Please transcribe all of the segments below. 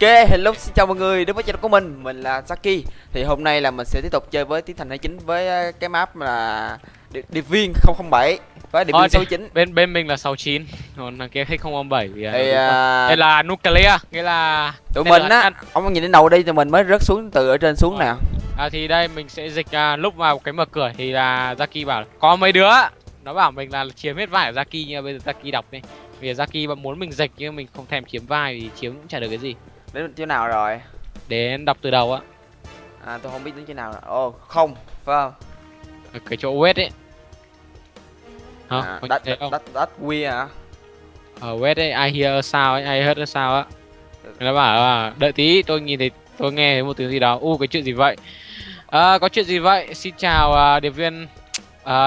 Ok, hello, xin chào mọi người, đến với channel của mình là Zaki. Thì hôm nay là mình sẽ tiếp tục chơi với Tiến Thành 29 với cái map là Điệp viên 007 với Điệp viên 69. Bên mình là 69, còn thằng kia khách 007. Đây là nuclear, nghĩa là tụi mình á, ông nhìn đến đầu đi thì mình mới rớt xuống từ ở trên xuống nào. Thì đây mình sẽ dịch lúc vào cái mở cửa thì là Zaki bảo có mấy đứa nó bảo mình là chiếm hết vải của Zaki, nhưng bây giờ Zaki đọc đi. Vì Zaki muốn mình dịch nhưng mình không thèm chiếm vai thì chiếm cũng chả được cái gì. Đến chỗ nào rồi? Đến đọc từ đầu á. À tôi không biết đến chỗ nào rồi. Ồ không, phải không? Cái chỗ west ấy. Hả? Đất we hả? Ở west ấy, I hear sao ấy, I heard sao á. Nó bảo là đợi tí, tôi nhìn thấy, tôi nghe thấy một thứ gì đó. Cái chuyện gì vậy? Có chuyện gì vậy? Xin chào điệp viên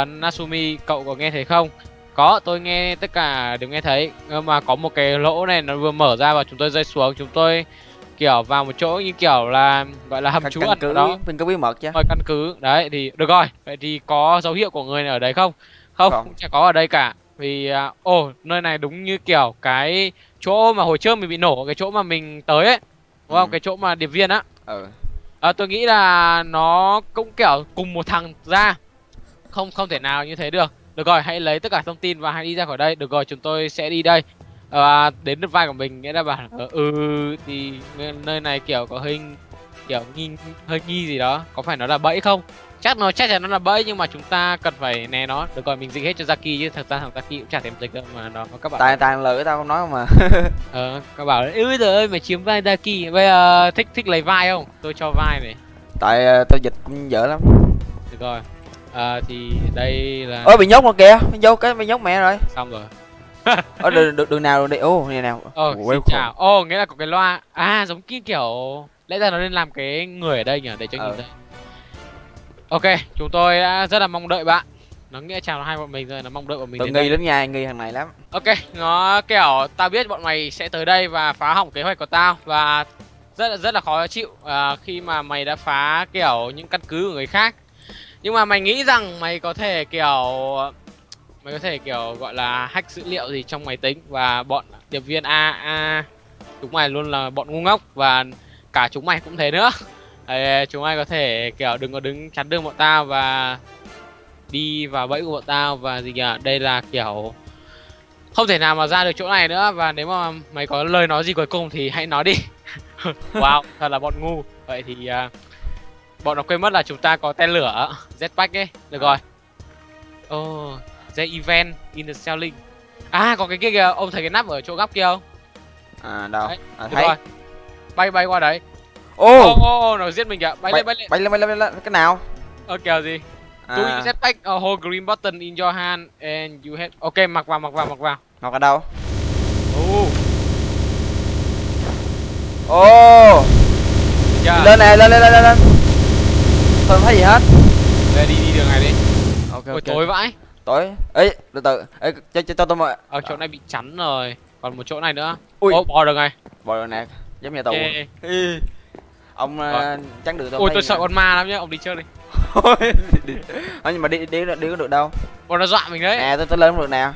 Nasumi, cậu có nghe thấy không? Có, tôi nghe tất cả đều nghe thấy. Nhưng mà có một cái lỗ này nó vừa mở ra và chúng tôi rơi xuống, chúng tôi kiểu vào một chỗ như kiểu là gọi là hầm trú ẩn ở đó. Mình có bí mật chứ? Căn cứ, đấy thì được rồi. Vậy thì có dấu hiệu của người này ở đấy không? Không, cũng chả có ở đây cả. Vì, nơi này đúng như kiểu cái chỗ mà hồi trước mình bị nổ, cái chỗ mà mình tới ấy. Đúng không? Cái chỗ mà điệp viên á. Tôi nghĩ là nó cũng kiểu cùng một thằng ra. Không thể nào như thế được. Được rồi, hãy lấy tất cả thông tin và hãy đi ra khỏi đây. Được rồi, chúng tôi sẽ đi đây. Đến được vai của mình, nghĩa là bạn thì nơi này kiểu có hình kiểu hơi nghi gì đó. Có phải nó là bẫy không? Chắc chắn nó là bẫy, nhưng mà chúng ta cần phải né nó. Được rồi, mình dịch hết cho Zaki chứ thật ra thằng Zaki cũng chả thèm dịch đâu mà nó các bạn. Tài lời của tao không nói không mà. Các bảo đấy, trời ơi mày chiếm vai Zaki. Bây giờ thích lấy vai không? Tôi cho vai này. Tại tao dịch cũng dở lắm. Được rồi. Thì đây là bị nhốt rồi kìa, vô cái bị nhốt mẹ rồi. Xong rồi. Ở đường nào đi. Này nào. Xin chào. Nghĩa là có cái loa. Giống kia kiểu lẽ ra nó nên làm cái người ở đây nhỉ, để cho nhìn thấy. Ok, chúng tôi đã rất là mong đợi bạn. Nó nghĩa chào hai bọn mình rồi, nó mong đợi bọn mình. Tôi nghi lắm nha, nghi thằng này lắm. Ok, nó kiểu tao biết bọn mày sẽ tới đây và phá hỏng kế hoạch của tao và rất là khó chịu khi mà mày đã phá kiểu những căn cứ của người khác. Nhưng mà mày nghĩ rằng mày có thể kiểu gọi là hack dữ liệu gì trong máy tính, và bọn điệp viên chúng mày luôn là bọn ngu ngốc và cả chúng mày cũng thế nữa. Chúng mày có thể kiểu đừng có chắn đường bọn tao và đi vào bẫy của bọn tao và gì nhỉ? Đây là kiểu không thể nào mà ra được chỗ này nữa, và nếu mà mày có lời nói gì cuối cùng thì hãy nói đi. Wow, thật là bọn ngu. Vậy thì bọn nó quên mất là chúng ta có tên lửa Z-Pack ấy. Được rồi. Z-Event in the selling. Có cái kia kìa, ông thấy cái nắp ở chỗ góc kia không? Đâu đấy, thấy rồi. Bay qua đấy. Nó giết mình kìa. Bay lên. Cái nào? Kìa gì? Do Z-Pack a whole green button in your hand and you have. Ok, mặc vào. Mặc ở đâu? Lên này, lên. Tôi không thấy gì hết. Đây đi đường này đi. Ok. Tối vãi. Tối. Ấy, từ từ. Ê, cho tôi mọi. Chỗ này bị chắn rồi. Còn một chỗ này nữa. Bò được này. Bò được này. Giống nhà tù. Ông chắn đường tôi. Tôi sợ con ma lắm nhá, ông đi chơi đi. Nhưng mà đi có được đâu. Nó dọa mình đấy. Nè, tôi lên không được nè.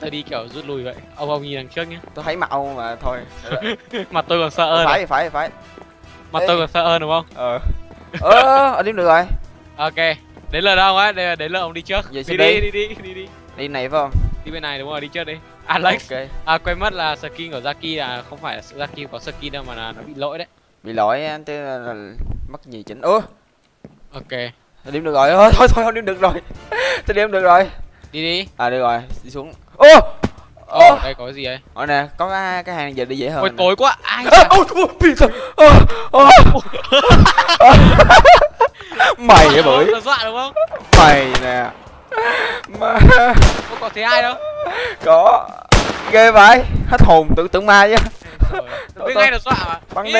Tôi đi kiểu rút lui vậy. Ông nhìn đằng trước nhá. Tôi thấy mạo mà thôi. Mặt tôi còn sợ hơn. Phải. Mặt tôi còn sợ hơn đúng không? Đếm được rồi. Ok, đến lượt đâu ấy, đến lượt ông đi trước. Đi. Đi này phải không? Đi bên này đúng rồi, đi trước đi. Alex. Okay. Quên mất là skin của Zaki là không phải Zaki có skin đâu mà là nó bị lỗi đấy. Bị lỗi thế là mắc gì chỉnh. Ok. Đếm được rồi. Thôi đếm được rồi. Tôi đếm được rồi. Đi. Được rồi, đi xuống. Đây có cái gì vậy? Nè, có cái hàng giờ đi dễ hơn. Tối quá. Ai? Mày cái bưởi. Nó dọa đúng không? Mày nè. Mà không có thấy ai đâu. Có. Ghê vậy. Hết hồn, tưởng ma chứ. Biết ngay là dọa mà. Bắn đi.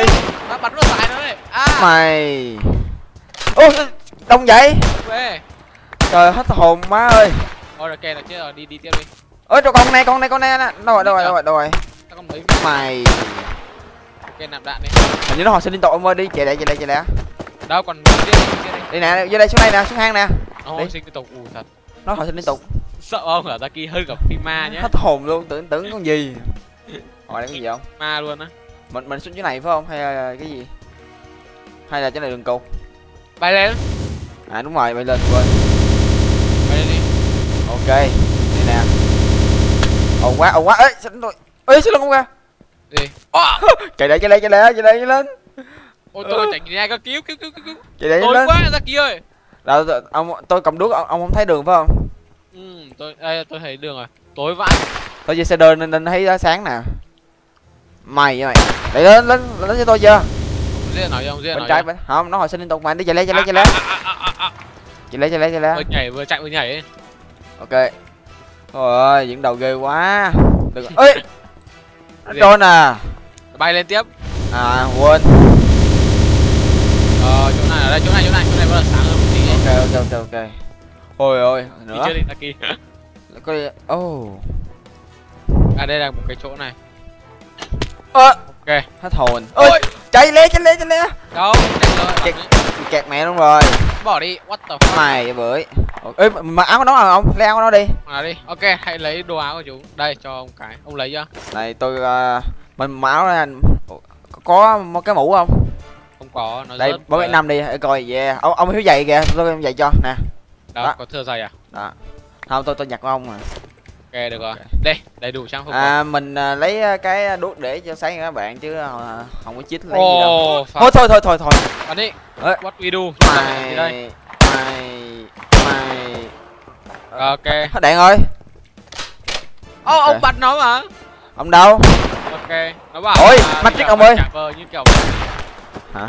Nó bắn nó dại nữa đấy. Mày. Đông vậy. Trời hết hồn má ơi. Ok là chết rồi, đi tiếp đi. Cho con này nè. Đâu rồi. Mày. Ok nạp đạn đi. Hình như nó họ sẽ liên tục ông ơi, đi chạy lại. Đâu còn đi nè, vô đây xuống đây nè, xuống hang nè. Nó hồi sinh liên tục. Thật. Nó hồi sinh liên tục. Sợ không ở Zaki hư gặp phi ma nhá. Hết hồn luôn, tưởng con gì. Đây có gì không? Ma luôn á. Mình xuống chỗ này phải không? Hay là cái gì? Hay là chỗ này đường cột? Bay lên. À đúng rồi, bay lên quên. Bay lên đi. Ok, đây nè. Ồn quá, ê, sao đánh tôi? Ê, sao lưng không ra? Gì? Chạy lại, chạy lại, chạy lại, chạy lại lên. Ôi tôi chạy ra có cứu, cứu. Chạy lại lên. Tối quá, Zaki ơi. Là ông tôi cầm đuốc, ông không thấy đường phải không? Ừ, tôi thấy đường rồi. Tối vãi. Tôi chơi xe đơn nên thấy sáng nè. Mày vậy mày. Để lên cho tôi chưa? Lên nào không, bên trái bên. Không, nó hồi sinh lên tộc mày đi, chạy lên, chạy lên, chạy lên. Chạy lên. Nhảy vừa chạy vừa nhảy. Ok. Ôi những đầu ghê quá. Đừng. Ê. Drone à. Bay lên tiếp. À quên. Chỗ này ở đây, chỗ này bắt đầu sáng hơn một tí. Ok. Ôi ơi, nữa. Đi chơi đi Zaki. Có đi. Oh. À đây là một cái chỗ này. Ok, hết hồn. Ôi, chạy lé. Đâu, kẹt mẹ luôn rồi. Bỏ đi, what the fuck. Mày vậy bưởi. Ê, mà áo của nó là ông, lấy áo của nó đi. À đi. Ok, hãy lấy đồ áo của chú. Đây cho ông cái. Ông lấy chưa? Này tôi mình áo này có một cái mũ không? Không có, nó đây, rớt. Đây, cái năm đi, để coi yeah. Ông thiếu giày kìa, tôi em giày cho nè. Đó, có thừa giày à? Đó. Không, tôi nhặt của ông mà. Ok được rồi. Okay. Đây, đầy đủ trang phục. À rồi. Mình lấy cái đuốc để cho sáng các bạn chứ không có chít lấy gì đâu. Thôi thôi. Bắn đi. What we do? Mày. Ok. Hết đạn rồi. Ô ông bắn nó mà. Ông đâu? Ok. Nó bảo. Ôi, Matrix ông ơi. Như kiểu... Hả?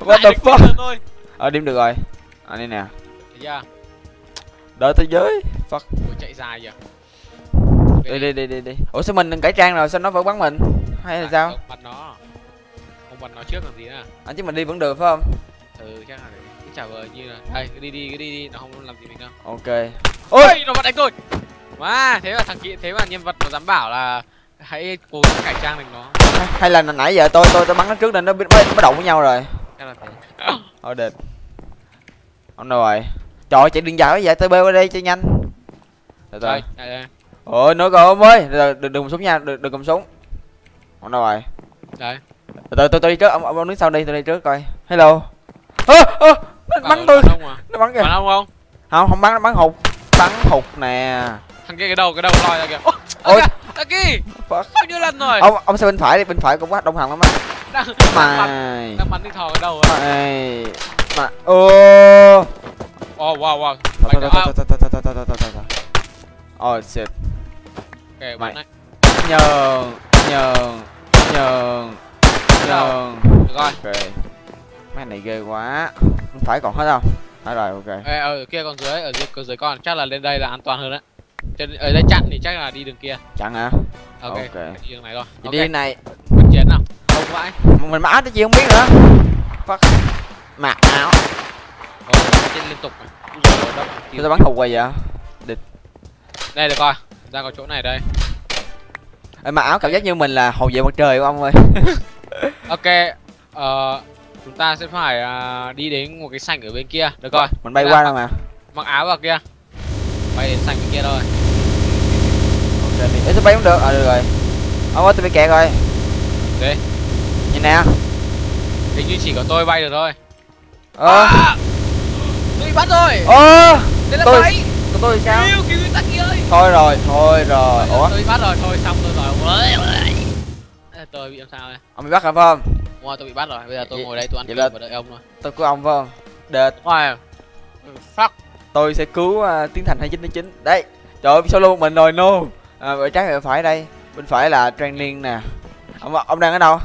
What the fuck? Điểm được rồi. À đây nè. Yeah. Đợi thế giới. Fuck. Ủa, chạy dài vậy. Okay. Đi. Ủa sao mình cải trang rồi sao nó vẫn bắn mình? Hay là à, sao? Bắn nó. Không bắn nó trước làm gì nữa. À chứ mình đi vẫn được phải không? Ừ chắc là cứ chào vời như là. Đây đi, nó không làm gì mình đâu. Ok. Ôi nó bắt đánh tôi. Wow, thế là thằng kia, thế mà nhân vật nó dám bảo là hãy cố gắng cải trang mình nó. Hay là nãy giờ tôi bắn nó trước nên nó bắt động với nhau rồi. Chắc là thế. Thôi đệt. Ông đâu rồi? Trời ơi, chạy đường dài quá vậy, tôi bê qua đây cho nhanh. Rồi. Ôi nó còn ông ơi, đừng súng nha, đừng cầm súng. Ông đâu rồi? Đây. Tôi đi trước, ông đứng sau đi, tôi đi trước coi. Hello. Bắn tôi. Nó bắn kìa. Bắn ông không? Không bắn, nó bắn hụt nè. Thằng kia cái đầu lòi ra kìa. Ôi, Zaki. Bao nhiêu lần rồi? Ông xe bên phải cũng quá đông hàng lắm á. Đang bắn đi thò cái đầu rồi. Mày. Mà ô. Oh wow. Thôi. Oh shit. Ok, mày. Nhường. Rồi. Ok. Mấy này ghê quá. Không phải còn hết đâu. Hết rồi, ok. Ê, ở kia còn dưới, ở dưới con chắc là lên đây là an toàn hơn đấy. Ở đây chặn thì chắc là đi đường kia. Chặn hả? Ok. Đi đường này rồi. Okay. Đi này. Mình chiến nào? Không vãi. Mình mặc áo chứ gì không biết nữa. Fuck. Mặc áo. Liên tục tôi bắn hụt rồi vậy địch. Đây được coi, ra có chỗ này đây. Ê, mà áo cảm giác như mình là hậu vệ mặt trời của ông ơi. Ok, chúng ta sẽ phải đi đến một cái sảnh ở bên kia được coi. Mình bay qua đâu mà. Mặc áo vào kia. Bay đến sảnh bên kia thôi. Ok, mình sẽ bay cũng được. À được rồi. Ông ơi tôi bị kẹt rồi. Đi. Nhìn nè. Hình như chỉ có tôi bay được thôi. Tôi bị bắt rồi. Đây là máy. Tôi sao? Cứu Zaki ơi. Thôi rồi. Ủa? Tôi bị bắt rồi, thôi xong rồi. Tôi bị làm sao đây? Ông bị bắt hả phải không? Wow, tôi bị bắt rồi. Bây giờ tôi ngồi đây tôi ăn cơm và đợi ông thôi. Tôi cứu ông phải không? Đệt. Wow. Fuck. Tôi sẽ cứu Tiến Thành 29. Đấy. Trời ơi, solo một mình rồi no. Bên trái bên phải đây. Bên phải là training nè. Ông đang ở đâu?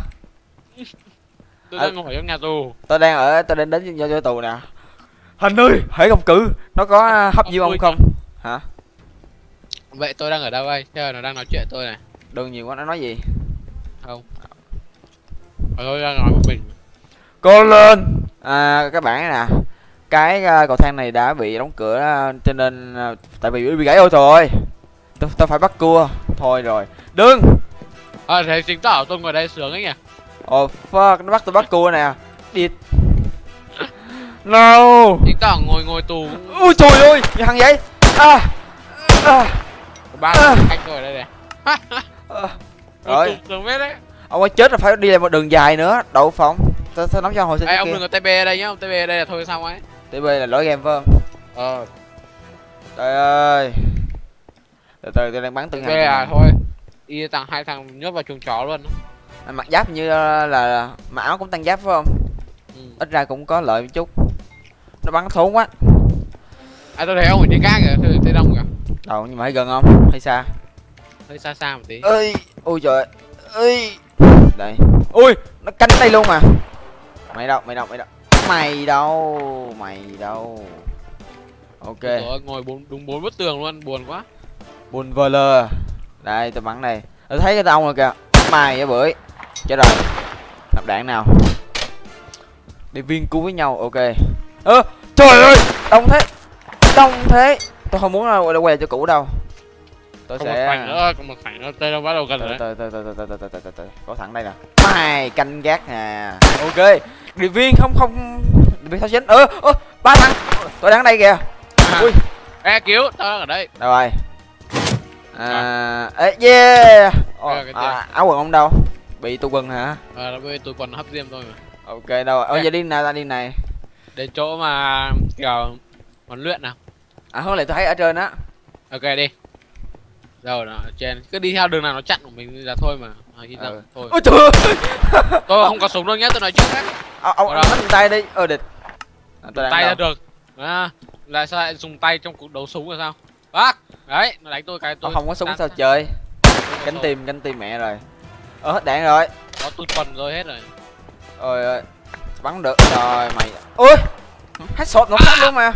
Tôi đang ngồi ở nhà tù. Tôi đang đến vô tù nè. Thành ơi, hãy không cử, nó có hấp diêu ông không? Hả? Vậy tôi đang ở đâu đây? Trời, nó đang nói chuyện tôi này. Đừng nhiều quá, nó nói gì? Không. Tôi đang nói một mình. Cô lên. Các bạn nè, cái cầu thang này đã bị đóng cửa cho nên tại vì bị gãy ô tô rồi. Tôi phải bắt cua. Thôi rồi. Đừng. Thế chính tỏ tôi ngồi đây sướng ấy nhỉ? Oh fuck, nó bắt tôi bắt cua nè. Địt. No. Chính tỏ ngồi tù. Ui trời ơi, cái thằng vậy. Ba anh tôi ở đây nè. Rồi. Tù, tường vết đấy. Ông ấy chết là phải đi lại một đường dài nữa, đậu phòng. Tao sẽ nắm cho hồi sinh. Ê, ông đừng có TP ở đây nhá, ông TP ở đây là thôi xong ấy. TP là lỗi game vâng. Trời ơi. Từ từ tôi đang bắn từng ngày. À thôi. Y tăng hai thằng nhốt vào chuồng chó luôn. Anh mặc giáp như là mà áo cũng tăng giáp phải không? Ừ. Ít ra cũng có lợi một chút. Nó bắn thốn quá. À tôi thấy ông ở trên cá kìa, tôi thấy đông kìa. Đâu nhưng mà thấy gần không? Hay xa? Hơi xa xa một tí. Ơi, ôi trời. Ơi. Đây. Ui, nó canh đây luôn mà. Mày đâu? Mày đâu? Ok. Ơi, ngồi đúng 4 bức tường luôn, buồn quá. Buồn vờ lờ. Đây, tôi bắn này. Tôi thấy cái ông rồi kìa. Mày ở bưởi. Chết rồi. Nạp đạn nào. Để viên cứu với nhau, ok. Ơ, trời ơi, đông thế. Tôi không muốn quay lại cho cũ đâu. Tôi không sẽ một thằng nữa, tê đâu bắt đầu gần rồi. Từ có thằng đây nè. Mày canh gác nè. Ok. Điệp viên 007. Ba thằng. Tôi đang ở đây kìa. Ui. Ê cứu, tao đang ở đây. Đâu rồi. Yeah. Áo quần ông đâu? Bị tụi quần hả? Bị tụi quần hấp diêm thôi mà. Ok đâu. Giờ đi nào, ta đi này. Đến chỗ mà kiểu huấn luyện nào. À không lẽ tôi thấy ở trên á. Ok đi. Rồi nó trên cứ đi theo đường nào nó chặn của mình là thôi mà. Thôi. Ôi trời ơi. Tôi không có súng đâu nhé, tôi nói trước đấy. Ông dùng tay đi. Địch. Tôi tay ra được. À, là sao lại dùng tay trong cuộc đấu súng là sao? Bác. Đấy, nó đánh tôi cái tôi. Không có súng sao chơi. Cánh tim mẹ rồi. Hết đạn rồi. Có tôi phần rồi hết rồi. Ôi ơi. Bắn được rồi mày. Ôi. Hết sốt nó phát luôn mà.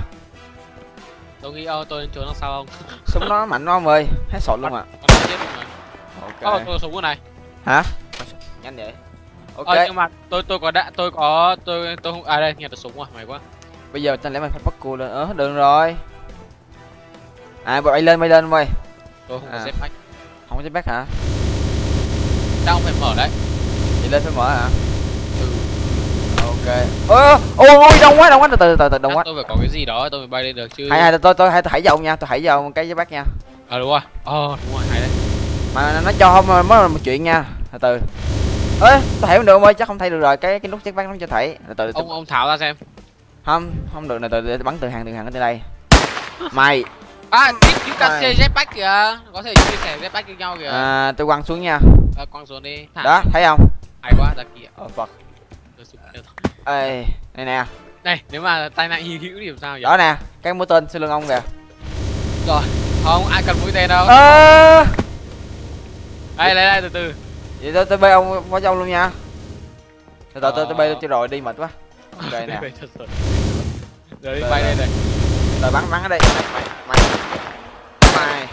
Tôi nghĩ tôi lên chỗ nó sao không? Súng nó mạnh quá ông ơi, hết sọt luôn à. Ok. Có súng cái này. Hả? Nhanh vậy. Ok. Nhưng mà tôi không đây nghe được súng rồi, mày quá. Bây giờ tao lẽ mày phải bắt cua lên. Được rồi. À bay lên ông ơi. Tôi không có Z-Pack. Không có Z-Pack hả? Tao không phải mở đấy. Đi lên phải mở hả? Ừ. Ok. Ôi đông quá từ đông quá. Tôi phải có cái gì đó tôi mới bay lên được chứ. Hay tôi hãy dòng nha, tôi hãy dòng cái với bác nha. Đúng rồi. Đúng rồi hay đấy. Mà nó cho không mới là một chuyện nha. Từ. Tôi thấy không được ông ơi, chắc không thay được rồi, cái nút chiếc bác nó cho thấy. Từ. Ông tháo ra xem. Không được này, từ bắn từ hàng từ đây. Mày. Chúng ta chơi Z-Pack kìa, có thể chia sẻ Z-Pack với nhau kìa. Tôi quăng xuống nha. Quăng xuống đi. Đó, thấy không? Hay quá, Zaki. Fuck. Ê, đây nè. Đây, nếu mà tai nạn hữu thì làm sao vậy? Đó nè, cái mũi tên siêu lưng ông kìa. Rồi, không ai cần mũi tên đâu. Đây, đây từ. Vậy tôi bê ông vào trong luôn nha. Từ tôi bê cho rồi đi mệt quá. Đây nè. Rồi bay đây này. Rồi bắn ở đây. Mày.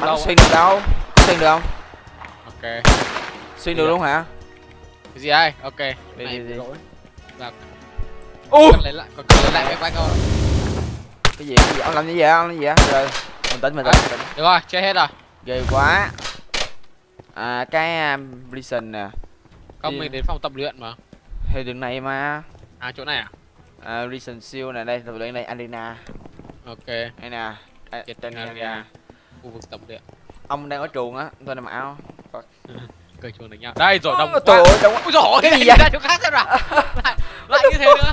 Bắn xuyên được đâu? Xuyên được không? Ok. Xuyên được luôn hả? Cái gì đây? Ok. Đi. Còn lấy lại cái quái coi. Cái gì? Ông làm như vậy không? Làm gì vậy? Rồi, mình tỉnh. Được rồi, chơi hết rồi. Ghê quá. Cái prison nè. Không mình đến phòng tập luyện mà. Thì đường này mà. Chỗ này à? Prison siêu này đây, tập luyện này arena. Ok. Đây nè. Trên arena. Khu vực tập luyện. Ông đang ở chuồng á, tôi đang mặc áo. Cây chuồng đánh nhau. Đây rồi đông. Trời ơi, đông. Ôi giời, cái gì vậy? Ra chỗ khác xem nào. Lại như thế nữa.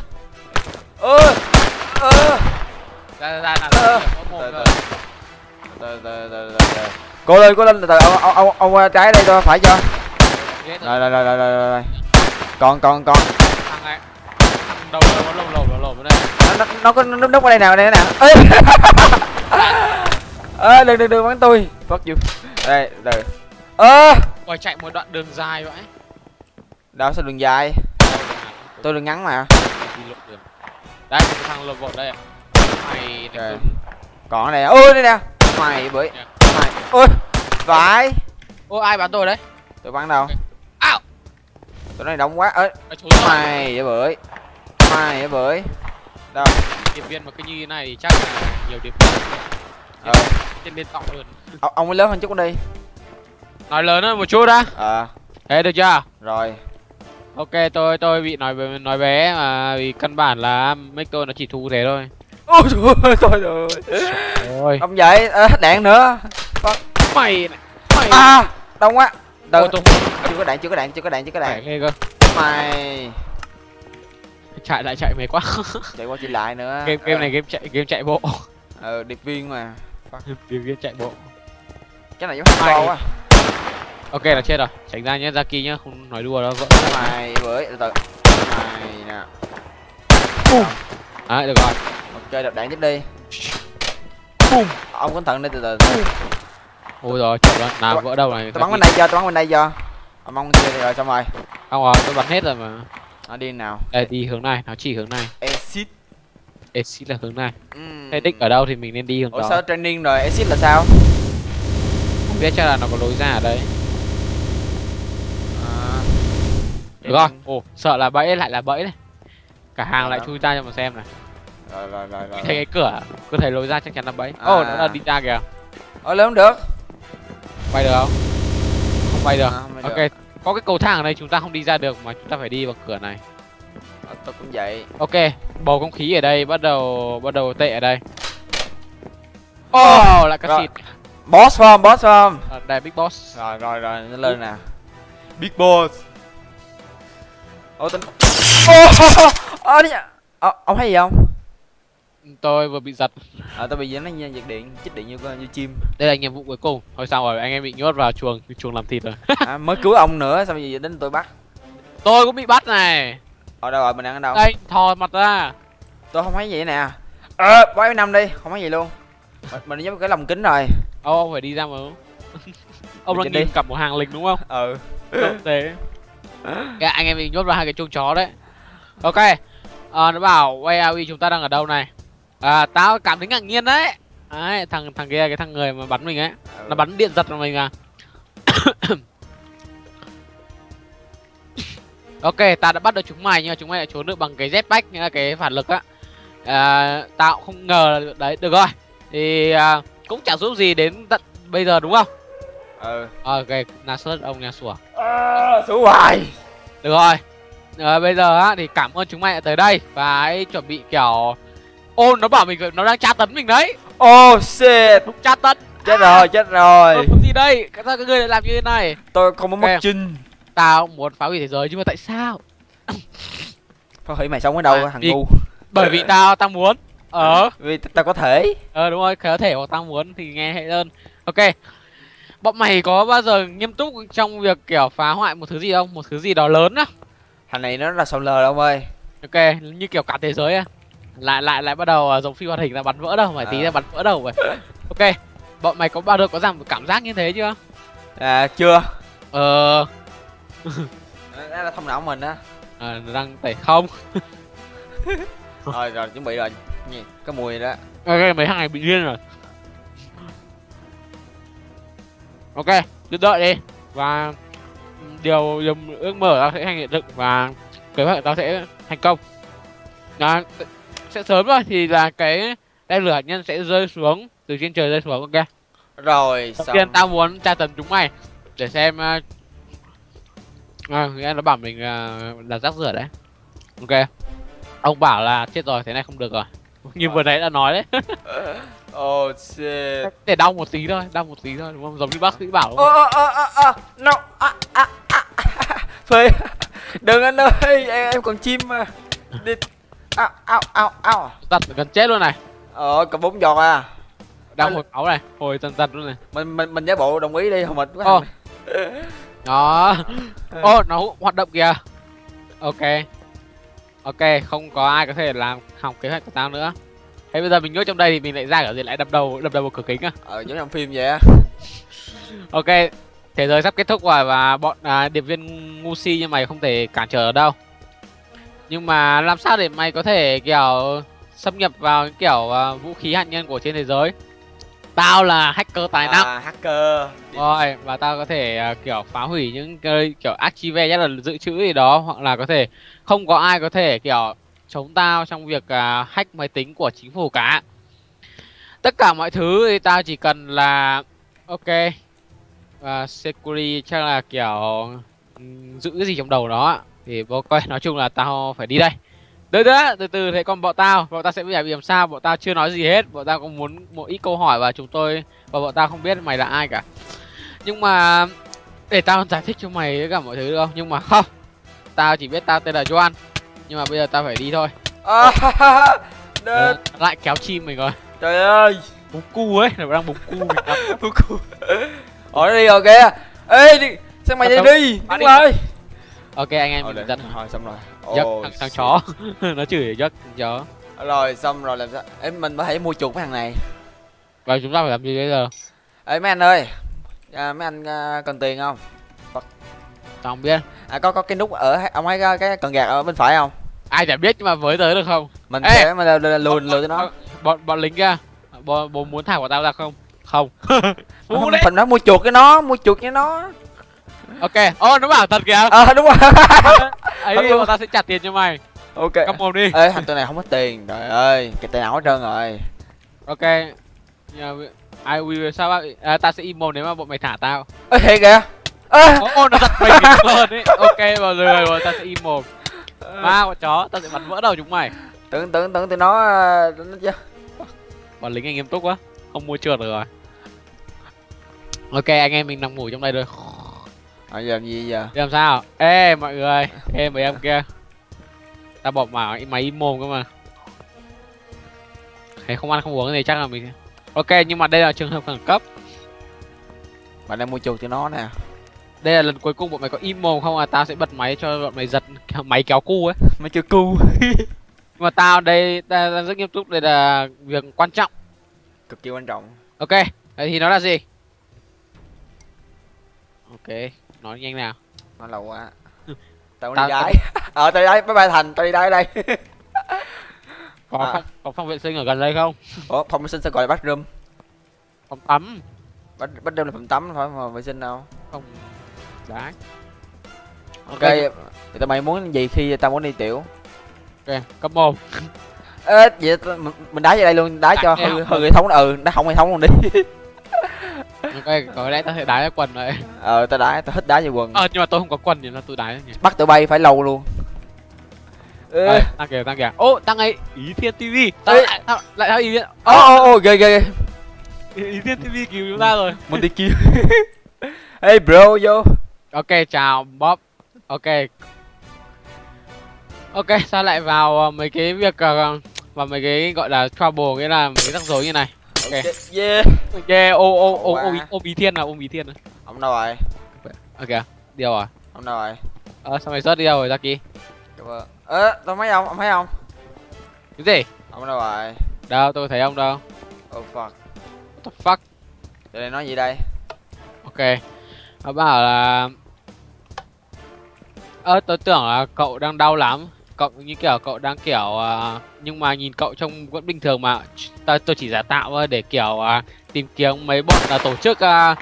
Ra. Cô lên từ từ ông trái đây cho phải cho. Rồi. Còn. Thằng này. Đầu đây. Nó có núp ở đây nào đây nè. Đừng bắn tôi. Fuck you. Đây, rồi. Ôi chạy một đoạn đường dài vậy. Đâu sao đường dài? Tôi đường ngắn mà. Đấy, thằng lột vọt đây à? Mày okay. Còn này. Đây nè. Mày bưởi. Mày. Vãi. Ai bắn tôi đấy? Tôi bắn đâu? Ao. Tụi này đông quá. Mày bưởi. Mày bưởi. Đâu? Điệp viên mà cứ như này thì chắc là nhiều điệp viên. Trên bên tọng luôn. Ông ấy lớn hơn chút đi. Nói lớn hơn một chút đã. Thế được chưa? Rồi. Ok, tôi bị nói bé mà vì căn bản là mic tôi nó chỉ thu thế thôi. Ôi trời ơi. Ông vậy hết đạn nữa. Mày này. Đông quá. từ tôi chưa có đạn nghe cơ mày. Chạy lại chạy mày quá. Chạy qua chạy lại nữa. Game này game chạy bộ. Điệp viên mà. Điệp viên chạy bộ. Cái này giống hay quá. Ok là chết rồi. Tránh ra nhé Zaki nhá, không nói đùa đâu vợ. Mày với từ mày nè. Đấy được rồi. Ok đập đạn tiếp đi. Ông cẩn thận đi từ. Ôi rồi trời ơi, nào vỡ đâu này. Tôi bắn bên đây cho, Ông kia rồi xong rồi. Không rồi, tôi bắn hết rồi mà. Nó đi nào? Ê, đi hướng này, nó chỉ hướng này. Exit. Exit là hướng này. Thế đích ở đâu thì mình nên đi hướng đó. Ủa sao training rồi, exit là sao? Không biết, chắc là nó có lối ra ở đây. Được rồi. Ồ, sợ là bẫy, lại là bẫy này. Cả hàng lại chui ra cho mà xem này. Rồi. Thấy cái cửa, cứ thấy lối ra chắc chắn là bẫy. Ồ, nó là đi ra kìa. Ôi lớn không được. Bay được không? Không bay được. Ok. Có cái cầu thang ở đây chúng ta không đi ra được mà chúng ta phải đi bằng cửa này. Tôi cũng vậy. Ok, bầu không khí ở đây bắt đầu tệ ở đây. Oh, là cái xịt. Boss form. Đây big boss. Rồi, nó lên nè. Big boss. Ông thấy gì không? Tôi vừa bị giật. Tôi bị dính anh em giật điện, chích điện như chim. Đây là nhiệm vụ cuối cùng. Thôi sao rồi, anh em bị nhốt vào chuồng làm thịt rồi. Mới cứu ông nữa, sao giờ đến tôi bắt. Tôi cũng bị bắt này. Ở đâu rồi, mình đang ở đâu? Đây, thò mặt ra. Tôi không thấy gì nè. Quay năm đi, không thấy gì luôn. Mình giống cái lồng kính rồi. Ông phải đi ra mà. Ông đang đi cặp một hàng lịch đúng không? Ừ. Thế. Anh em bị nhốt vào hai cái chuồng chó đấy. Ok. Nó bảo where are we, chúng ta đang ở đâu này? Tao cảm thấy ngạc nhiên đấy. Đấy, thằng kia, cái thằng người mà bắn mình ấy, nó bắn điện giật vào mình à. Ok, tao đã bắt được chúng mày nhưng mà chúng mày lại trốn được bằng cái Z-Pack, nghĩa là cái phản lực á. Tao không ngờ là đấy, được rồi. Thì cũng chẳng giúp gì đến tận bây giờ đúng không? Ok, là sớt ông nhà sủa. Sủa hoài. Được rồi. Bây giờ á thì cảm ơn chúng mày đã tới đây và hãy chuẩn bị kiểu. Ô, nó bảo mình nó đang tra tấn mình đấy. Oh shit, đúng tra tấn. Chết rồi. Tôi không gì đây? Sao các người lại làm như thế này? Tôi không muốn mất chân. Tao muốn phá hủy thế giới chứ mà tại sao? Phá hủy mày sống ở đâu thằng ngu? Bởi vì tao muốn. Vì tao có thể. Đúng rồi, có thể hoặc tao muốn thì nghe hay hơn. Ok. Bọn mày có bao giờ nghiêm túc trong việc kiểu phá hoại một thứ gì không? Một thứ gì đó lớn á. Thằng này nó là sầu lờ đâu ơi. Ok, như kiểu cả thế giới á. Lại bắt đầu giống phim hoạt hình là bắn vỡ đâu, mày tí là bắn vỡ đâu rồi. Ok, bọn mày có bao giờ có giảm cảm giác như thế chưa? Chưa. Đó là thông não mình á. Đang tẩy không. Rồi chuẩn bị rồi. Nhìn cái mùi đó. Ok, mấy thằng này bị điên rồi. Ok, cứ đợi đi. Và điều ước mơ tao sẽ thành hiện thực và kế hoạch tao sẽ thành công. Đó, sẽ sớm rồi thì là cái tên lửa hạt nhân sẽ rơi xuống từ trên trời rơi xuống. Ok rồi, đầu tiên tao muốn tra tấn chúng mày để xem. Nghĩa nó bảo mình là rác rưởi đấy. Ok, ông bảo là chết rồi, thế này không được rồi như vừa nãy đã nói đấy. Oh shit, để đau một tí thôi đúng không, giống như bác sĩ bảo. No. Phê. Đừng anh ơi, em còn chim mà. Đi. Ao. Giật gần chết luôn này. Có 4 giọt à. Đang hồi máu này, hồi dần luôn này. Mình giả bộ đồng ý đi, không mệt quá. Đó. Nó hoạt động kìa. Ok, không có ai có thể làm hỏng kế hoạch của tao nữa. Thế bây giờ mình nhốt trong đây thì mình lại ra cả gì, lại đập đầu vào cửa kính á. Giống trong phim vậy á. Ok, thế giới sắp kết thúc rồi và bọn điệp viên ngu si như mày không thể cản trở ở đâu. Nhưng mà làm sao để mày có thể kiểu xâm nhập vào kiểu vũ khí hạt nhân của trên thế giới? Tao là hacker tài năng. Hacker. Rồi, và tao có thể kiểu phá hủy những cái kiểu archive nhất là dự trữ gì đó, hoặc là có thể không có ai có thể kiểu chống tao trong việc hack máy tính của chính phủ cả. Tất cả mọi thứ thì tao chỉ cần là ok. Security chắc là kiểu giữ cái gì trong đầu đó. Thì ok, nói chung là tao phải đi đây. Từ từ thế còn bọn tao sẽ bị làm sao? Bọn tao chưa nói gì hết, bọn tao cũng muốn một ít câu hỏi và bọn tao không biết mày là ai cả. Nhưng mà Để tao giải thích cho mày tất cả mọi thứ được không? Nhưng mà không, tao chỉ biết tao tên là Joan. Nhưng mà bây giờ tao phải đi thôi. Lại kéo chim mình rồi. Trời ơi, búng cu ấy, nó đang búng cu mình. Búng cu. Ở đây rồi kìa. Ê đi, sao mày đi? Đúng rồi. Ok anh em mình dần rồi, xong rồi. Giấc thằng chó. Nó chửi giấc chó. Rồi xong rồi làm sao? Ê mình phải mua chuột mấy thằng này. Rồi chúng ta phải làm gì bây giờ? Ê mấy anh ơi, mấy anh cần tiền không? Tao không biết. Có cái nút ở ông ấy cái cần gạt ở bên phải không? Ai chả biết nhưng mà với tới được không? Mình sẽ lùi cho nó. Bọn lính ra. Bọn muốn thả của tao ra không? Không. Phần đó mua chuột với nó, mua chuột với nó. Ok, nó bảo thật kìa. Đúng rồi. Ấy mà tao sẽ trả tiền cho mày. Ok. Cầm mồm đi. Ê, thằng tụi này không có tiền. Trời ơi, cái tiền nào hết trơn rồi. Ok. Ai will sao bác? Tao sẽ im mồm nếu mà bọn mày thả tao. Ê thế kìa. Nó giật mình luôn ấy. Ok, vào lười rồi, tao sẽ im mồm. Ma con chó, tao sẽ bắn vỡ đầu chúng mày. Tưởng tụi nó chưa. Bọn lính anh nghiêm túc quá, không mua trượt rồi. Ok, anh em mình nằm ngủ trong đây rồi. Giờ làm gì giờ? Làm sao? Ê mọi người, ê mấy em kia. Tao bỏ mà mày im mồm cơ mà. Hay không ăn không uống thì chắc là mình. Ok, nhưng mà đây là trường hợp khẩn cấp. Bạn đang mua chuột cho nó nè. Đây là lần cuối cùng bọn mày có im mồm không, tao sẽ bật máy cho bọn mày giật máy kéo cu ấy. Mày kéo cu. Mà tao đây tao rất nghiêm túc, đây là việc quan trọng. Cực kỳ quan trọng. Ok, vậy thì nó là gì? Ok, nói nhanh nào. Nó lâu quá. Tao đi đái. Tao đi đái, bye bye Thành, tao đi đái đây. Có phòng vệ sinh ở gần đây không? Phòng vệ sinh sẽ gọi là bathroom. Phòng tắm. Bathroom là phòng tắm, phải phòng vệ sinh đâu. Không. Đấy. Ok, vậy tụi mày muốn gì khi tao muốn đi tiểu? Ok, cấp mồm. Ê, vậy mình đá vô đây luôn, đá cho hư hệ thống. Đá hỏng hệ thống luôn đi. Ok, có lẽ tao sẽ đá cái quần rồi. Tao thích đá về quần. Nhưng mà tôi không có quần thì là tôi đá nhỉ. Bắt tụi bay phải lâu luôn. Tăng kìa. Tăng ấy, Ý Thiên TV. Tao lại theo Ý Thiên. Ghê. Ý Thiên TV cứu chúng ta rồi. Một tí cứu. Hey bro, vô. Ok, chào Bob. Ok, sao lại vào mấy cái việc và mấy cái gọi là trouble, nghĩa là mấy rắc rối như này. Ok. Yeah, ôm Ý Thiên nào, ôm Ý Thiên nào. Ông đâu rồi? Ok, đi đâu rồi? Ông đâu rồi? Sao mày rớt đi đâu rồi Zaki? Tôi thấy ông thấy không? Cái gì? Ông đâu rồi? Đâu, tôi thấy ông đâu. Fuck. What the fuck? Tụi này nói gì đây? Ok. Nó bảo là tôi tưởng là cậu đang đau lắm. Cậu như kiểu cậu đang kiểu nhưng mà nhìn cậu trông vẫn bình thường mà. Tôi chỉ giả tạo thôi để kiểu tìm kiếm mấy bọn là tổ chức đó,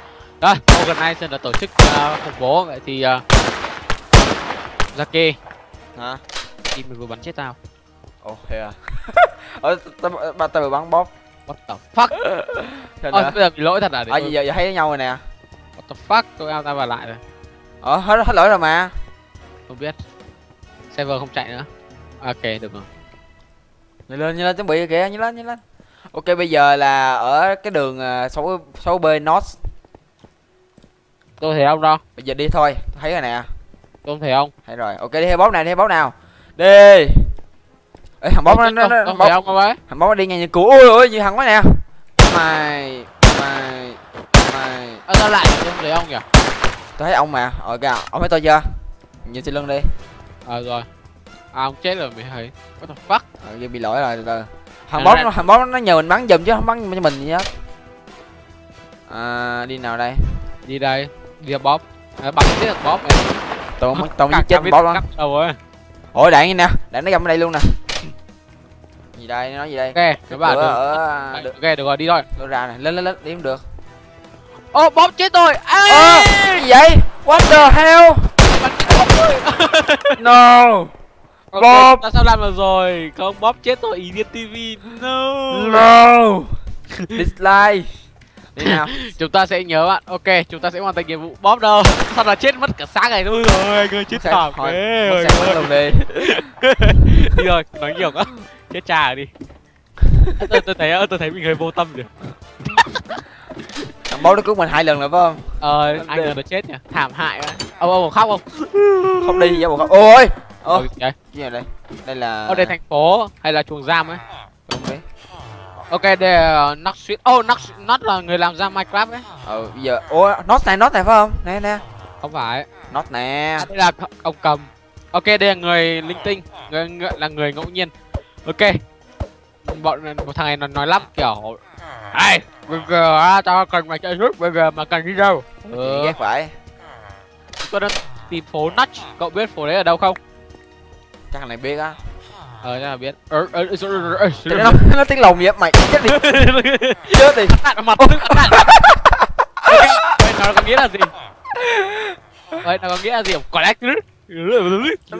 organizer là tổ chức khủng bố. Vậy thì Zaki. Hả? Thì mình vừa bắn chết tao. Thế à? Tao vừa bắn Bob. What the fuck? Bây giờ bị lỗi thật à? Giờ thấy nhau rồi nè. What the fuck? Tôi ao tao vào lại rồi. Hết lỗi rồi mà. Không biết. Server không chạy nữa. Ok, được rồi. Nhanh lên chuẩn bị kìa, nhanh lên. Ok, bây giờ là ở cái đường 6B Notch. Tôi thấy ông đâu. Bây giờ đi thôi, thấy rồi nè. Tôi không thấy ông. Thấy rồi. Ok, đi theo bóp này, đi theo bóp nào. Đi. Ê, thằng bóp nó đi nhanh như cũ. Ui, như thằng quá nè. Mày. Tao lại tôi không thấy ông kìa. Tôi thấy ông mà. Kìa, ông thấy tôi chưa? Nhìn trên lưng đi. Rồi. Ông chết rồi mày thấy. What the fuck? Giờ bị lỗi rồi. Thằng bóp nó nhờ mình bắn giùm chứ không bắn cho mình gì hết. Đi nào đây. Đi đây. Đi bóp. Bắn chết được bóp. Tôi giết chết bóp lắm. Ôi đạn gì nè, đạn nó găm ở đây luôn nè. Gì đây, nó nói gì đây? Ok, bạn được. Ok, được rồi, đi thôi. Tôi ra này, lên đi không được. Bóp chết rồi. Gì vậy? What the hell? No. Bóp. Tại sao làm được rồi? Không, bóp chết rồi, Ý Điên TV. No. Dislike. Đi nào. Chúng ta sẽ nhớ bạn. Ok, chúng ta sẽ hoàn thành nhiệm vụ. Bóp đâu? Sao là chết mất cả sáng này thôi rồi, người chết thảm thế. Rồi. Đi rồi, nói nhiều quá. Chết cha rồi đi. Tôi thấy mình hơi vô tâm rồi. Bố nó cứu mình 2 lần rồi phải không? Anh là người chết nhỉ? Thảm hại quá. Ông khóc không? Không đi gì khóc. Ôi! Ôi kìa. Gì ở đây? Đây là... Ở đây thành phố hay là chuồng giam ấy? Đúng đấy. Ok, đây là Notch suýt. Oh, Notch là người làm ra Minecraft ấy. Bây giờ... Ủa, Notch này phải không? Nè nè. Không phải. Notch nè. Đây là ông cầm. Ok, đây là người linh tinh. Là người ngẫu nhiên. Ok. Một thằng này nó nói lắm kiểu... Ai? Bây giờ tao cần mày chạy giúp, bây giờ mà cần đi đâu? Ghét phải. Tôi đang tìm phố Notch, cậu biết phố đấy ở đâu không? Chắc thằng này biết á. Chắc là biết. Nó tiếng lồng gì mày, chết đi. Chết đi. Mặt nó có nghĩa là gì? Nó có nghĩa là gì?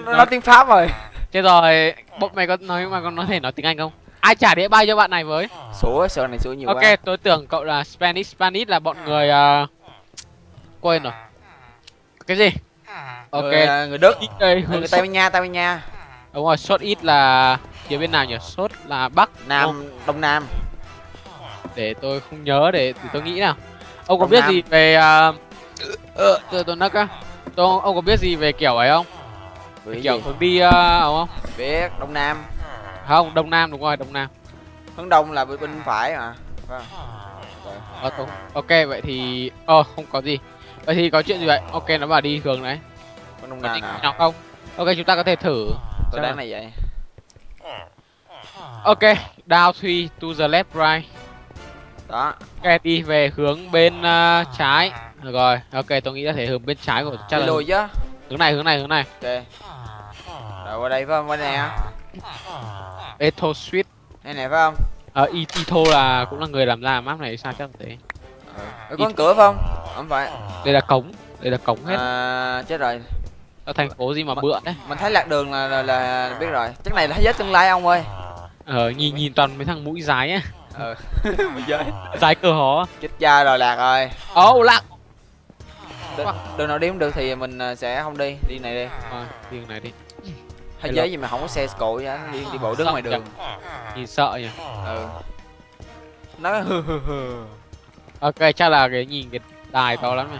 Nó tiếng Pháp rồi. Chết rồi, bọn mày có nói mà còn có thể nói tiếng Anh không? Ai trả đĩa bay cho bạn này với? Số này số nhiều quá. Ok, tôi tưởng cậu là Spanish. Spanish là bọn người... Quên rồi. Cái gì? Ok, người Đức. Người Tây Ban Nha, Tây Ban Nha. Đúng rồi, Sốt ít là... Phía bên nào nhỉ? Sốt là Bắc. Nam, Đông Nam. Để tôi không nhớ, để tôi nghĩ nào. Ông có biết gì về... Tôi nấc á. Ông có biết gì về kiểu ấy không? Kiểu hướng đi không? Biết, Đông Nam. Không, Đông Nam đúng rồi, Đông Nam. Hướng Đông là bên phải mà. Ok, vậy thì... không có gì. Vậy thì có chuyện gì vậy? Ok, nó bảo đi hướng đấy. Có Đông Nam nào? Không. Ok, chúng ta có thể thử. Tôi đang này vậy. Ok, down 3 to the left right. Đó. Ok, đi về hướng bên trái. Được rồi, ok, tôi nghĩ là thể hướng bên trái của chắc là... Lùi chứ. Hướng này. Ok. Rồi, qua đây phải không? Qua đây nè. Etho Sweet đây này phải không? Etho là cũng là người làm ra map này sao chắc thế. Có cửa không? Không phải. Đây là cống, hết. Chết rồi. Ở thành phố gì mà bựa đấy. Mình thấy lạc đường là biết rồi. Chắc này là thế giới tương lai ông ơi. Nhìn toàn mấy thằng mũi dái á. Dái cơ hó. Chết cha rồi, lạc rồi. Lạc. Đường nào đi không được thì mình sẽ không đi, đi này đi. Thế giới gì mà không có xe cộ vậy, đi bộ đứng ngoài đường. Nhìn sợ nhỉ. Nó ok, chắc là cái nhìn cái đài to lắm này.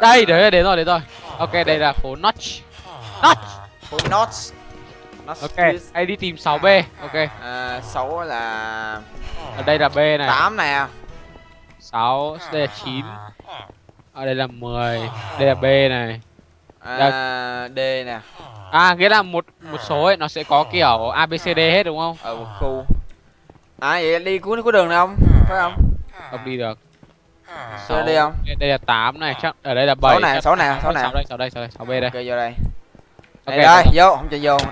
Đây, đến rồi. Ok, đây là phố Notch. Phố Notch. Ok, hãy đi tìm 6B. Ok. 6 là ở đây là B này. 8 này. 6, đây là 9. Ở đây là 10. Đây là B này. D nè. Nghĩa là một số ấy nó sẽ có kiểu ABCD hết đúng không? Ở một khu. Vậy đi cuối đường này không? Phải không? Không đi được. Sao đi không? Đây là 8 này, chắc ở đây là 7. 6 này. 6B đây. Ok vô đây. Đây rồi, vô, không cho vô. Không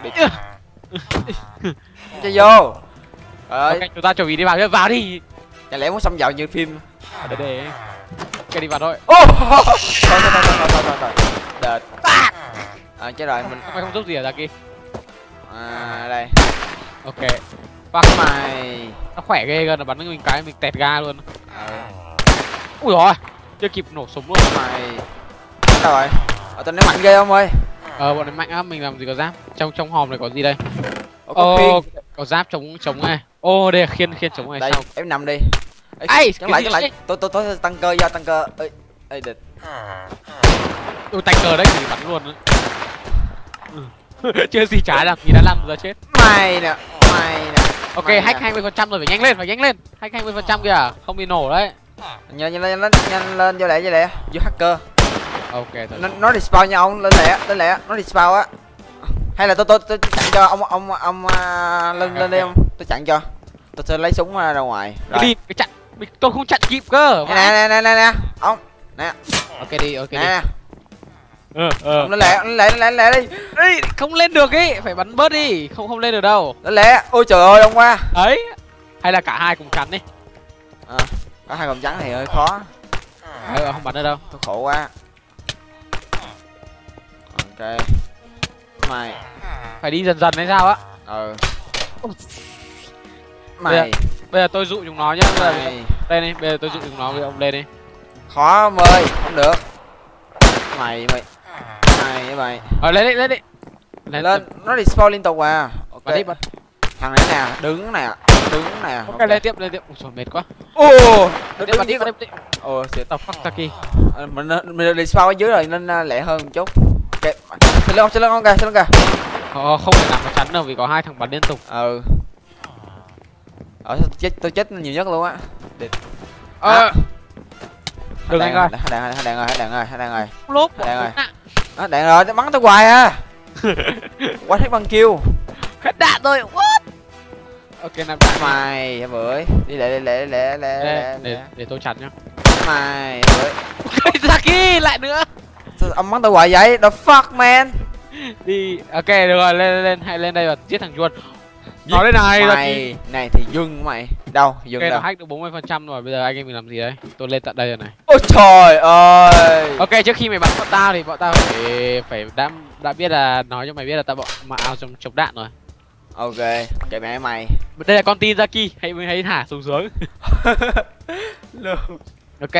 cho vô. Ok, chúng ta chuẩn bị đi vào chứ, vào đi. Chả lẽ muốn xông vào như phim. Ở đây. Ok đi vào thôi. Thôi. Đợt. Chết rồi, mình không giúp gì ở Zaki. Đây. Ok. Fuck mày. Nó khỏe ghê gần, nó bắn mình cái mình tẹt ga luôn. Ui giời ơi, chưa kịp nổ súng luôn mày. Chết rồi. Tao nói mạnh ghê không ơi. Bọn này mạnh lắm, mình làm gì có giáp. Trong hòm này có gì đây? Có giáp chống này. Đây là khiên chống này sao? Em nằm đi. Ấy, chẳng lại. Tôi tăng cơ ra tăng cơ. Ê địch. Tôi tăng cơ đấy thì bắn luôn. Chưa gì trái làm gì đã làm giờ chết. Mày nè. Ok, hack 20% rồi, phải nhanh lên. Hack 20% kìa, không bị nổ đấy. Nhanh lên vô lẹ vô hacker. Ok thôi. Nó respawn nha ông, lên lẹ, nó respawn á. Hay là tôi chặn cho ông lên đi ông, tôi chặn cho. Tôi sẽ lấy súng ra ngoài. Rồi. Đi, tôi không chặn kịp cơ. Nè. Ông. Nè. Ok đi. Lên lẹ đi. Ê, không lên được ý, phải bắn bớt đi, không lên được đâu. Lên lẹ. Ôi trời ơi ông qua. Ấy. Hay là cả hai cùng cắn đi. Cả hai cùng trắng này hơi khó. Không bắn được đâu. Tôi khổ quá. Ok. Mày phải đi dần dần hay sao á? Mày bây giờ tôi dụ chúng nó nhá. Đây đi, bây giờ tôi dụ chúng nó với ông lên đi. Khó ông ơi, không được. Mày. Lên đi. Lên, nó respawn liên tục à. Ok. Thằng đấy nè, đứng nè, đứng nè. Ok, okay. lên tiếp. Ôi trời, mệt quá. Ô, đứng tiếp. Ồ, sẽ tao fuck Zaki. Mình respawn ở dưới rồi nên lẹ hơn một chút. Ok. Lên không kìa. Không thể nào mà chắn đâu vì có hai thằng bắn liên tục. Ừ. Ở tôi chết nhiều nhất luôn á. Đừng anh ơi. Đạn rồi. Lốp. Đạn rồi, nó bắn tới hoài à. Quá thích băng kêu. Hết đạn rồi. What? Ok nằm mày em ơi. Đi lẹ. Để tôi chặt nhá. Mày ơi. Zaki lại nữa. Ông bắn tới hoài vậy? The fuck man. Đi. Ok được rồi, lên hay lên đây và giết thằng Joan. Nói đây này mày, này thì dừng mày. Đâu, dừng okay, đâu. Hack được 40% rồi, bây giờ anh em mình làm gì đấy? Tôi lên tận đây rồi này. Ôi trời ơi. Ok, trước khi mày bắn bọn tao thì bọn tao phải đã biết là nói cho mày biết là tao bọn mà ao trong chống đạn rồi. Ok, cái mẹ mày. Đây là con tin Zaki, hãy thả xuống. Ok.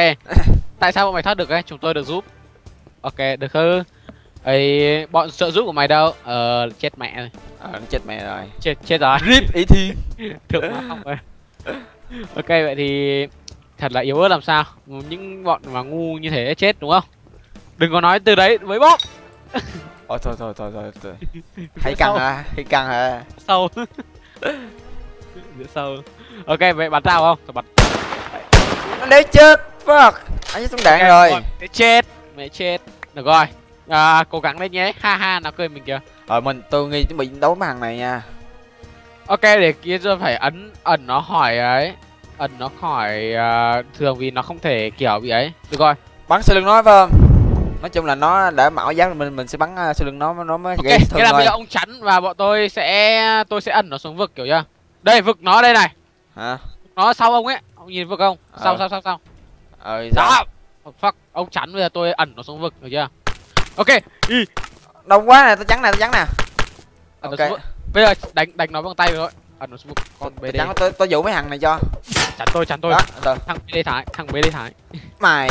Tại sao bọn mày thoát được ấy? Chúng tôi được giúp. Ok, được hư. Ấy bọn sợ giúp của mày đâu? Chết mẹ rồi. Chết rồi. Rip ý thi. Thượng má không rồi. Ok vậy thì thật là yếu ớt làm sao? Những bọn mà ngu như thế chết đúng không? Đừng có nói từ đấy với bóp. Ôi thôi. Hay căng à. Sâu. Giữa sâu. Ok vậy bắn tao không? Tao bắn. Đấy chết. Fuck. Anh chết xuống đạn okay, rồi. Đấy chết. Mẹ chết. Được rồi. À, cố gắng lên nhé, ha ha, nó cười mình kìa. Tôi nghĩ chúng mình đấu với hàng này nha. Ok, để kia tôi phải ẩn nó khỏi ấy. Ẩn nó khỏi thường vì nó không thể kiểu bị ấy. Được rồi, bắn sau lưng nó phải không? Nói chung là nó đã mạo giác mình sẽ bắn sau lưng nó mới gây thường. Ok, là bây giờ ông chắn và bọn tôi sẽ ẩn nó xuống vực kiểu nha. Đây, vực nó đây này. Hả? Nó sau ông ấy, ông nhìn vực không? Sau. Sao? Fuck, ông chắn bây giờ tôi ẩn nó xuống vực được chưa? Ok, đông quá này, tao trắng nè. Ok. Bây giờ đánh nó bằng tay rồi. Nó xuống con BD. Tôi dụ mấy thằng này cho. Chắn tôi. Đó, thằng BD thái. Mày.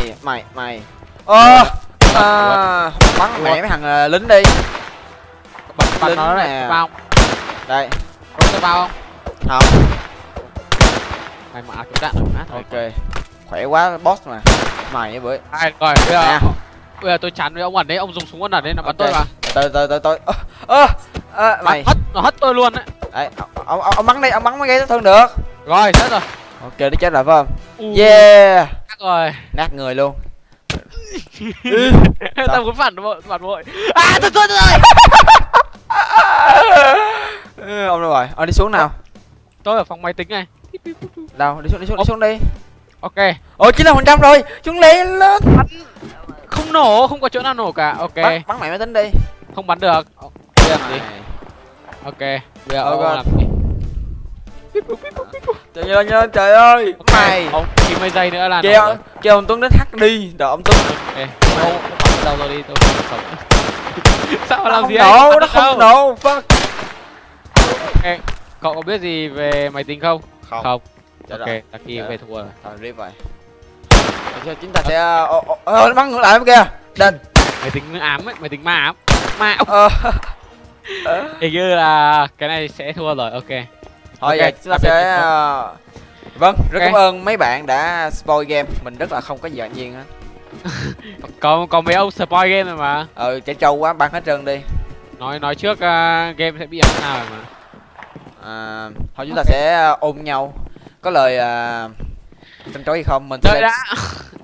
Bắn mẹ mấy thằng lính đi. Bắn nó nè. Bao. Đây. Có tao bao không? Không. Mày mà chúng ta mát thôi. Ok. Khỏe quá boss mà. Mày với. Ai rồi, bây giờ bây giờ tôi chán với ông ẩn đấy, ông dùng súng ẩn đấy là bắn okay. Tôi mà. Tôi. Mày. Nó hất tôi luôn đấy. Đấy, ông bắn đây, ông bắn mới gây thương được. Rồi, chết rồi. Ok, nó chết rồi phải không? Yeah. Nát rồi. Nát người luôn. Tao muốn phản bội. À, tôi. Ông đâu rồi? Đi xuống nào. Tôi ở phòng máy tính này. Đâu, đi xuống đi. Ok. Ôi 90% rồi. Chúng lấy lên. Không nổ, không có chỗ nào nổ cả. Ok. Bắn mẹ máy tính đi. Không bắn được. Gì? Ok. Bây giờ ông làm gì? Trời ơi, trời ơi. Mày. Ông 90 giây nữa là kêu ông Tuấn đến hack đi. Đợi ông Tuấn. Ok. Đâu rồi đi, tôi không. Sao mà làm gì ấy? Nó không nổ. Fuck. Ok. Cậu có biết gì về máy tính không? Không. Ok, Zaki về thua rồi. Thôi rip vậy. Chúng ta sẽ nó bắn ngược lại kìa. Đền. Mày tính ma ám. Ma. Hình như là cái này sẽ thua rồi. Ok. Thôi vậy chúng ta sẽ vâng, rất cảm ơn mấy bạn đã spoil game. Mình rất là không có gì ngạc nhiên hết. Còn mấy ông spoil game rồi mà. Trẻ trâu quá, bắn hết trơn đi. Nói trước game sẽ bị làm sao rồi mà. Thôi chúng ta sẽ ôm nhau. Có lời tranh chối hay không mình sẽ đã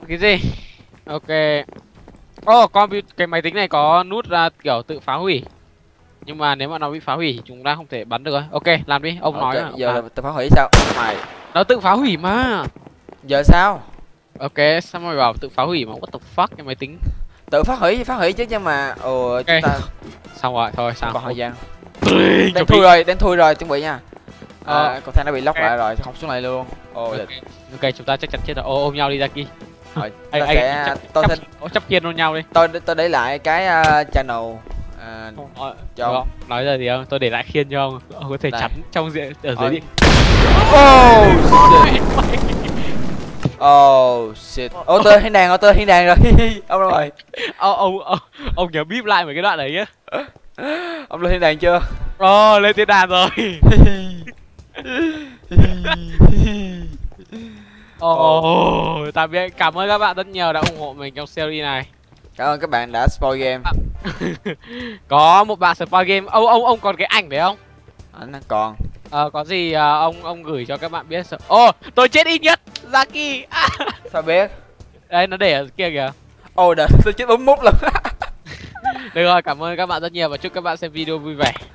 cái gì. Ok. Cái máy tính này có nút ra kiểu tự phá hủy, nhưng mà nếu mà nó bị phá hủy chúng ta không thể bắn được. Ok làm đi ông. Okay, nói giờ tự phá hủy sao mày? Nó tự phá hủy mà giờ sao? Ok sao mày bảo tự phá hủy mà what the fuck? Cái máy tính tự phá hủy chứ mà. Okay. Chúng ta xong rồi thôi sao còn thời gian. Đến thui rồi chuẩn bị nha. Con thang nó bị lock lại rồi, không xuống này luôn. Ok, chúng ta chắc chắn chết rồi. Ôm nhau đi Zaki. Rồi, tôi sẽ chấp kiên ôm nhau đi. Tôi để lại cái channel cho ông. Nói giờ gì không? Tôi để lại khiên cho ông. Ông có thể chắn trong diện ở dưới đi. Oh shit. Tôi hiên đàn rồi. Ông đâu rồi? Ông nhớ bíp lại mấy cái đoạn đấy nhá. Ông lên thiên đàng chưa? Lên thiên đàng rồi. Tạm biệt, cảm ơn các bạn rất nhiều đã ủng hộ mình trong series này. Cảm ơn các bạn đã spoil game. Có một bạn spoil game. Ông còn cái ảnh phải không? Ảnh còn. Có gì ông gửi cho các bạn biết. Tôi chết ít nhất, Zaki. Sao biết? Đây nó để ở kia kìa. Tôi chết 41 lần. Được rồi, cảm ơn các bạn rất nhiều và chúc các bạn xem video vui vẻ.